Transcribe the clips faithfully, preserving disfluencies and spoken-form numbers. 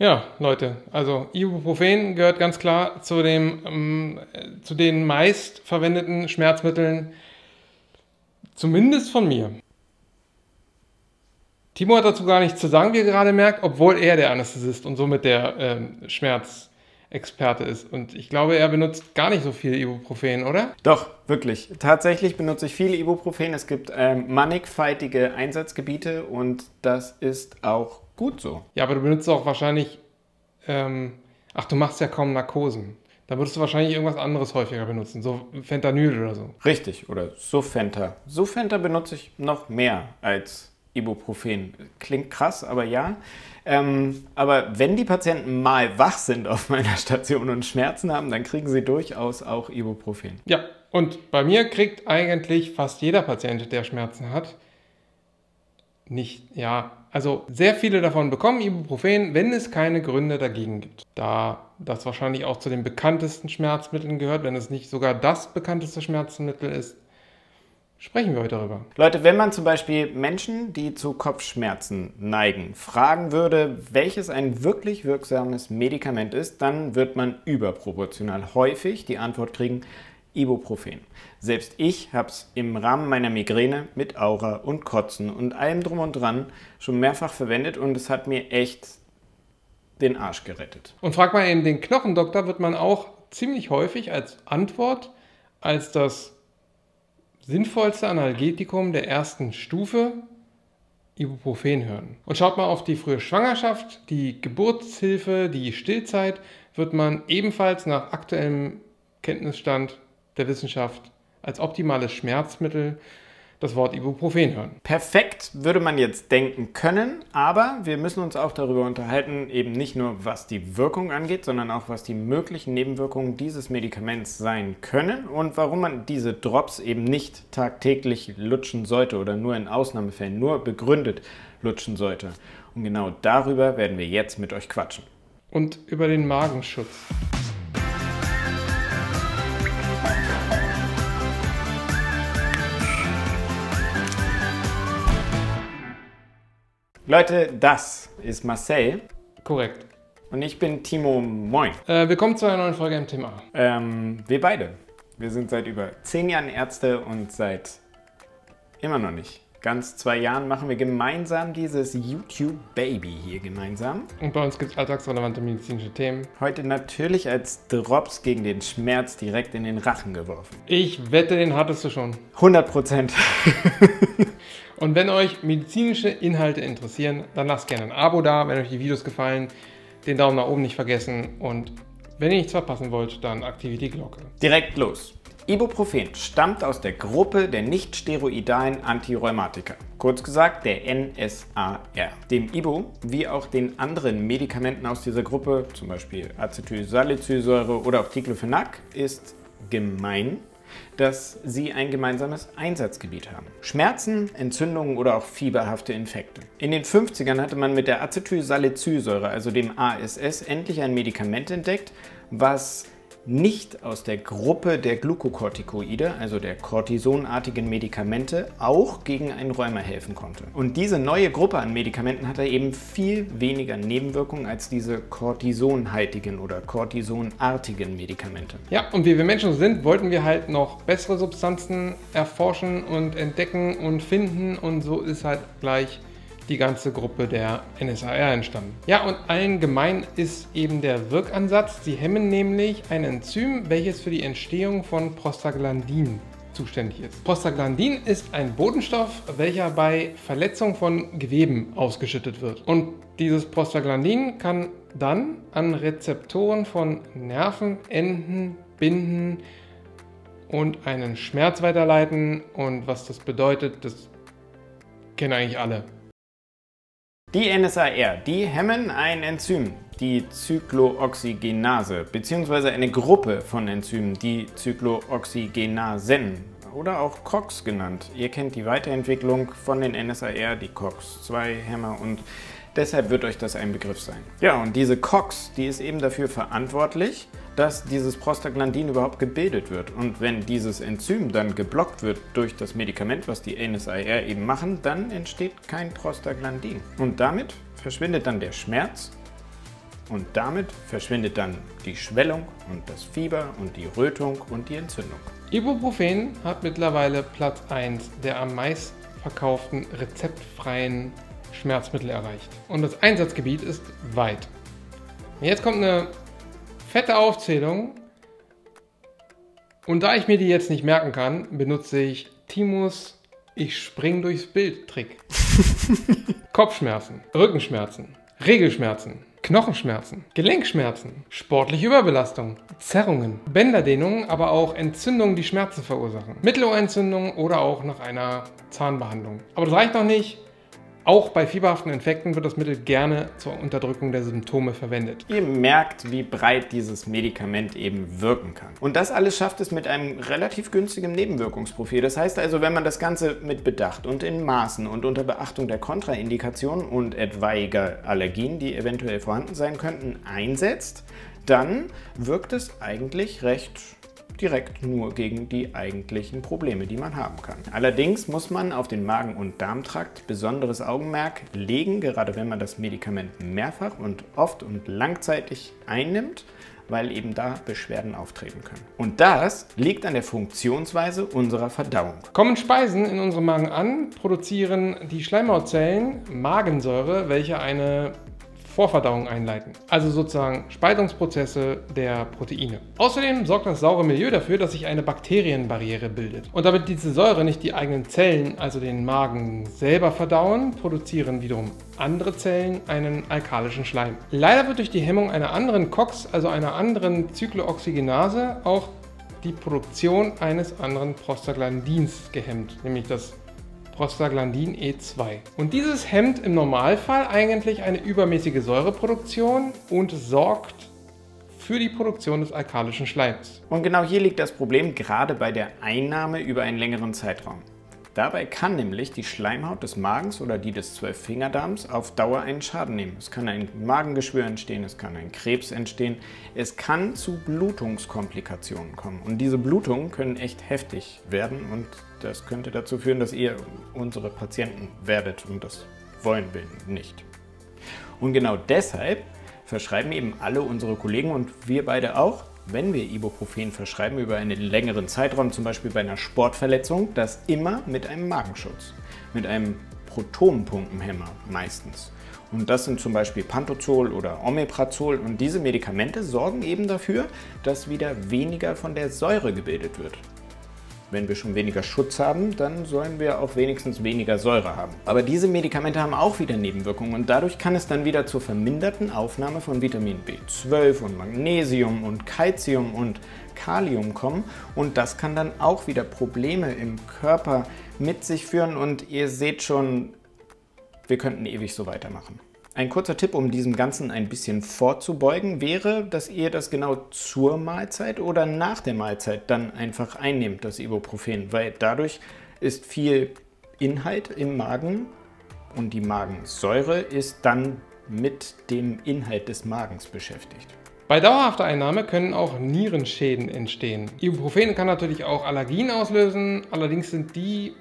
Ja, Leute, also Ibuprofen gehört ganz klar zu, dem, ähm, zu den meist verwendeten Schmerzmitteln, zumindest von mir. Timo hat dazu gar nichts zu sagen, wie ihr gerade merkt, obwohl er der Anästhesist und somit der ähm, Schmerzexperte ist. Und ich glaube, er benutzt gar nicht so viel Ibuprofen, oder? Doch, wirklich. Tatsächlich benutze ich viel Ibuprofen. Es gibt ähm, mannigfaltige Einsatzgebiete und das ist auch gut so. Ja, aber du benutzt auch wahrscheinlich, ähm, ach, du machst ja kaum Narkosen. Dann würdest du wahrscheinlich irgendwas anderes häufiger benutzen, so Fentanyl oder so. Richtig, oder Sofenta. Sofenta benutze ich noch mehr als Ibuprofen. Klingt krass, aber ja. Ähm, aber wenn die Patienten mal wach sind auf meiner Station und Schmerzen haben, dann kriegen sie durchaus auch Ibuprofen. Ja, und bei mir kriegt eigentlich fast jeder Patient, der Schmerzen hat, nicht, ja, also sehr viele davon bekommen Ibuprofen, wenn es keine Gründe dagegen gibt. Da das wahrscheinlich auch zu den bekanntesten Schmerzmitteln gehört, wenn es nicht sogar das bekannteste Schmerzmittel ist, sprechen wir heute darüber. Leute, wenn man zum Beispiel Menschen, die zu Kopfschmerzen neigen, fragen würde, welches ein wirklich wirksames Medikament ist, dann wird man überproportional häufig die Antwort kriegen, Ibuprofen. Selbst ich habe es im Rahmen meiner Migräne mit Aura und Kotzen und allem drum und dran schon mehrfach verwendet und es hat mir echt den Arsch gerettet. Und fragt man eben den Knochendoktor, wird man auch ziemlich häufig als Antwort, als das sinnvollste Analgetikum der ersten Stufe Ibuprofen hören. Und schaut mal auf die frühe Schwangerschaft, die Geburtshilfe, die Stillzeit, wird man ebenfalls nach aktuellem Kenntnisstand der Wissenschaft als optimales Schmerzmittel das Wort Ibuprofen hören. Perfekt würde man jetzt denken können, aber wir müssen uns auch darüber unterhalten, eben nicht nur was die Wirkung angeht, sondern auch was die möglichen Nebenwirkungen dieses Medikaments sein können und warum man diese Drops eben nicht tagtäglich lutschen sollte oder nur in Ausnahmefällen, nur begründet lutschen sollte. Und genau darüber werden wir jetzt mit euch quatschen. Und über den Magenschutz. Leute, das ist Marcel. Korrekt. Und ich bin Timo. Moin. Äh, willkommen zu einer neuen Folge im Thema. Ähm, wir beide. Wir sind seit über zehn Jahren Ärzte und seit immer noch nicht ganz zwei Jahren machen wir gemeinsam dieses YouTube-Baby hier gemeinsam. Und bei uns gibt es alltagsrelevante medizinische Themen. Heute natürlich als Drops gegen den Schmerz direkt in den Rachen geworfen. Ich wette, den hattest du schon. hundert Prozent. Und wenn euch medizinische Inhalte interessieren, dann lasst gerne ein Abo da. Wenn euch die Videos gefallen, den Daumen nach oben nicht vergessen. Und wenn ihr nichts verpassen wollt, dann aktiviert die Glocke. Direkt los. Ibuprofen stammt aus der Gruppe der nicht-steroidalen Antirheumatika, kurz gesagt der N S A R. Dem Ibu, wie auch den anderen Medikamenten aus dieser Gruppe, zum Beispiel Acetylsalicylsäure oder auch Tiklofenac, ist gemein, dass sie ein gemeinsames Einsatzgebiet haben. Schmerzen, Entzündungen oder auch fieberhafte Infekte. In den fünfzigern hatte man mit der Acetylsalicylsäure, also dem A S S, endlich ein Medikament entdeckt, was nicht aus der Gruppe der Glukokortikoide, also der kortisonartigen Medikamente, auch gegen ein Rheuma helfen konnte. Und diese neue Gruppe an Medikamenten hatte eben viel weniger Nebenwirkungen als diese kortisonhaltigen oder kortisonartigen Medikamente. Ja, und wie wir Menschen sind, wollten wir halt noch bessere Substanzen erforschen und entdecken und finden und so ist halt gleich die ganze Gruppe der N S A R entstanden. Ja, und allen gemein ist eben der Wirkansatz. Sie hemmen nämlich ein Enzym, welches für die Entstehung von Prostaglandin zuständig ist. Prostaglandin ist ein Botenstoff, welcher bei Verletzung von Geweben ausgeschüttet wird. Und dieses Prostaglandin kann dann an Rezeptoren von Nerven, Enden, Binden und einen Schmerz weiterleiten. Und was das bedeutet, das kennen eigentlich alle. Die N S A R, die hemmen ein Enzym, die Zyklooxygenase, beziehungsweise eine Gruppe von Enzymen, die Zyklooxygenasen oder auch C O X genannt. Ihr kennt die Weiterentwicklung von den N S A R, die C O X zwei Hemmer und deshalb wird euch das ein Begriff sein. Ja, und diese C O X, die ist eben dafür verantwortlich, dass dieses Prostaglandin überhaupt gebildet wird. Und wenn dieses Enzym dann geblockt wird durch das Medikament, was die N S A R eben machen, dann entsteht kein Prostaglandin. Und damit verschwindet dann der Schmerz Und damit verschwindet dann die Schwellung und das Fieber und die Rötung und die Entzündung. Ibuprofen hat mittlerweile Platz eins der am meisten verkauften rezeptfreien Schmerzmittel erreicht. Und das Einsatzgebiet ist weit. Jetzt kommt eine fette Aufzählung. Und da ich mir die jetzt nicht merken kann, benutze ich Timos Ich spring durchs Bild-Trick. Kopfschmerzen, Rückenschmerzen, Regelschmerzen, Knochenschmerzen, Gelenkschmerzen, sportliche Überbelastung, Zerrungen, Bänderdehnungen, aber auch Entzündungen, die Schmerzen verursachen, Mittelohrentzündungen oder auch nach einer Zahnbehandlung. Aber das reicht noch nicht. Auch bei fieberhaften Infekten wird das Mittel gerne zur Unterdrückung der Symptome verwendet. Ihr merkt, wie breit dieses Medikament eben wirken kann. Und das alles schafft es mit einem relativ günstigen Nebenwirkungsprofil. Das heißt also, wenn man das Ganze mit Bedacht und in Maßen und unter Beachtung der Kontraindikationen und etwaiger Allergien, die eventuell vorhanden sein könnten, einsetzt, dann wirkt es eigentlich recht direkt nur gegen die eigentlichen Probleme, die man haben kann. Allerdings muss man auf den Magen- und Darmtrakt besonderes Augenmerk legen, gerade wenn man das Medikament mehrfach und oft und langzeitig einnimmt, weil eben da Beschwerden auftreten können. Und das liegt an der Funktionsweise unserer Verdauung. Kommen Speisen in unserem Magen an, produzieren die Schleimhautzellen Magensäure, welche eine Vorverdauung einleiten, also sozusagen Spaltungsprozesse der Proteine. Außerdem sorgt das saure Milieu dafür, dass sich eine Bakterienbarriere bildet. Und damit diese Säure nicht die eigenen Zellen, also den Magen selber verdauen, produzieren wiederum andere Zellen einen alkalischen Schleim. Leider wird durch die Hemmung einer anderen C O X, also einer anderen Zyklooxygenase, auch die Produktion eines anderen Prostaglandins gehemmt, nämlich das Prostaglandin E zwei. Und dieses hemmt im Normalfall eigentlich eine übermäßige Säureproduktion und sorgt für die Produktion des alkalischen Schleims. Und genau hier liegt das Problem, gerade bei der Einnahme über einen längeren Zeitraum. Dabei kann nämlich die Schleimhaut des Magens oder die des Zwölffingerdarms auf Dauer einen Schaden nehmen. Es kann ein Magengeschwür entstehen, es kann ein Krebs entstehen, es kann zu Blutungskomplikationen kommen. Und diese Blutungen können echt heftig werden und das könnte dazu führen, dass ihr unsere Patienten werdet und das wollen wir nicht. Und genau deshalb verschreiben eben alle unsere Kollegen und wir beide auch, wenn wir Ibuprofen verschreiben über einen längeren Zeitraum, zum Beispiel bei einer Sportverletzung, das immer mit einem Magenschutz, mit einem Protonenpumpenhemmer meistens. Und das sind zum Beispiel Pantoprazol oder Omeprazol und diese Medikamente sorgen eben dafür, dass wieder weniger von der Säure gebildet wird. Wenn wir schon weniger Schutz haben, dann sollen wir auch wenigstens weniger Säure haben. Aber diese Medikamente haben auch wieder Nebenwirkungen und dadurch kann es dann wieder zur verminderten Aufnahme von Vitamin B zwölf und Magnesium und Kalzium und Kalium kommen und das kann dann auch wieder Probleme im Körper mit sich führen und ihr seht schon, wir könnten ewig so weitermachen. Ein kurzer Tipp, um diesem Ganzen ein bisschen vorzubeugen, wäre, dass ihr das genau zur Mahlzeit oder nach der Mahlzeit dann einfach einnehmt, das Ibuprofen, weil dadurch ist viel Inhalt im Magen und die Magensäure ist dann mit dem Inhalt des Magens beschäftigt. Bei dauerhafter Einnahme können auch Nierenschäden entstehen. Ibuprofen kann natürlich auch Allergien auslösen, allerdings sind die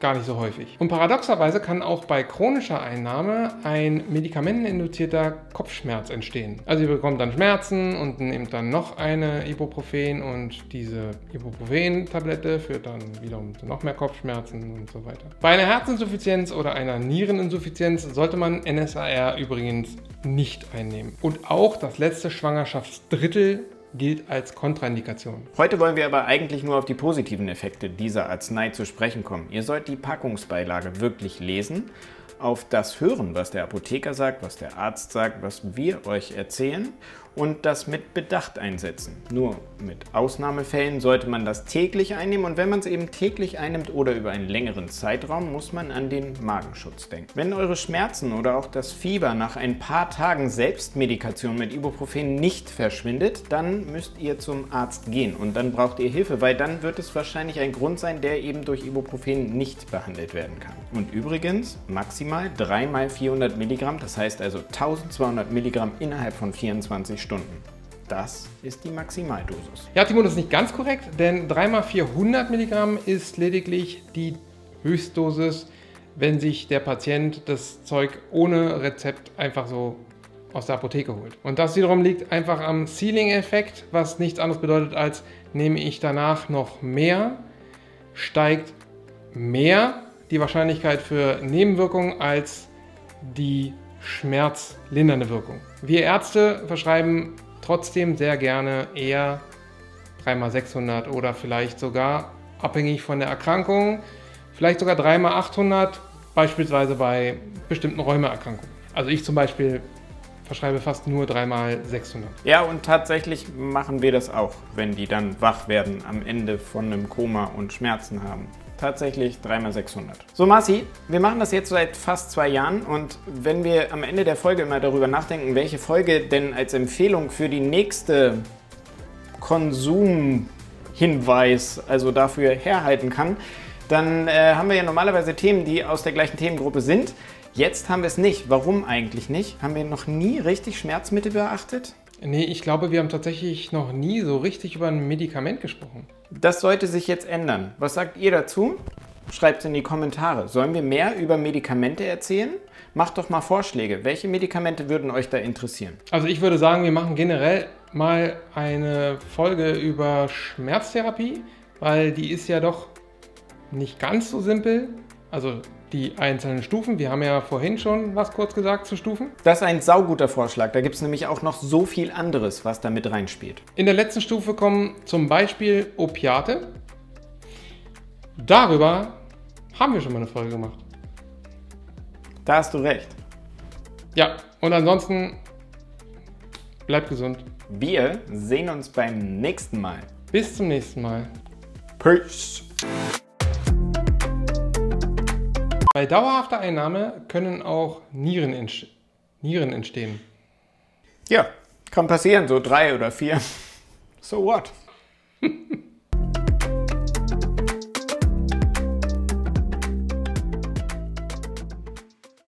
gar nicht so häufig. Und paradoxerweise kann auch bei chronischer Einnahme ein medikamenteninduzierter Kopfschmerz entstehen. Also ihr bekommt dann Schmerzen und nehmt dann noch eine Ibuprofen und diese Ibuprofen-Tablette führt dann wiederum zu noch mehr Kopfschmerzen und so weiter. Bei einer Herzinsuffizienz oder einer Niereninsuffizienz sollte man N S A R übrigens nicht einnehmen. Und auch das letzte Schwangerschaftsdrittel gilt als Kontraindikation. Heute wollen wir aber eigentlich nur auf die positiven Effekte dieser Arznei zu sprechen kommen. Ihr sollt die Packungsbeilage wirklich lesen, auf das hören, was der Apotheker sagt, was der Arzt sagt, was wir euch erzählen und das mit Bedacht einsetzen. Nur mit Ausnahmefällen sollte man das täglich einnehmen und wenn man es eben täglich einnimmt oder über einen längeren Zeitraum, muss man an den Magenschutz denken. Wenn eure Schmerzen oder auch das Fieber nach ein paar Tagen Selbstmedikation mit Ibuprofen nicht verschwindet, dann müsst ihr zum Arzt gehen und dann braucht ihr Hilfe, weil dann wird es wahrscheinlich ein Grund sein, der eben durch Ibuprofen nicht behandelt werden kann. Und übrigens, maximal drei mal vierhundert Milligramm, das heißt also tausendzweihundert Milligramm innerhalb von vierundzwanzig Stunden. Das ist die Maximaldosis. Ja, Timo, das ist nicht ganz korrekt, denn drei mal vierhundert Milligramm ist lediglich die Höchstdosis, wenn sich der Patient das Zeug ohne Rezept einfach so aus der Apotheke holt. Und das wiederum liegt einfach am Ceiling-Effekt, was nichts anderes bedeutet als, nehme ich danach noch mehr, steigt mehr die Wahrscheinlichkeit für Nebenwirkungen als die schmerzlindernde Wirkung. Wir Ärzte verschreiben trotzdem sehr gerne eher drei mal sechshundert oder vielleicht sogar, abhängig von der Erkrankung, vielleicht sogar drei mal achthundert, beispielsweise bei bestimmten Rheumaerkrankungen. Also ich zum Beispiel verschreibe fast nur drei mal sechshundert. Ja, und tatsächlich machen wir das auch, wenn die dann wach werden am Ende von einem Koma und Schmerzen haben. Tatsächlich drei mal sechshundert. So Marci, wir machen das jetzt seit fast zwei Jahren und wenn wir am Ende der Folge immer darüber nachdenken, welche Folge denn als Empfehlung für die nächste Konsumhinweis, also dafür herhalten kann, dann äh, haben wir ja normalerweise Themen, die aus der gleichen Themengruppe sind. Jetzt haben wir es nicht. Warum eigentlich nicht? Haben wir noch nie richtig Schmerzmittel beachtet? Nee, ich glaube, wir haben tatsächlich noch nie so richtig über ein Medikament gesprochen. Das sollte sich jetzt ändern. Was sagt ihr dazu? Schreibt es in die Kommentare. Sollen wir mehr über Medikamente erzählen? Macht doch mal Vorschläge. Welche Medikamente würden euch da interessieren? Also ich würde sagen, wir machen generell mal eine Folge über Schmerztherapie, weil die ist ja doch nicht ganz so simpel. Also die einzelnen Stufen. Wir haben ja vorhin schon was kurz gesagt zu Stufen. Das ist ein sauguter Vorschlag. Da gibt es nämlich auch noch so viel anderes, was da mit reinspielt. In der letzten Stufe kommen zum Beispiel Opiate. Darüber haben wir schon mal eine Folge gemacht. Da hast du recht. Ja, und ansonsten bleibt gesund. Wir sehen uns beim nächsten Mal. Bis zum nächsten Mal. Peace. Bei dauerhafter Einnahme können auch Nieren, entst- Nieren entstehen. Ja, kann passieren, so drei oder vier. So what?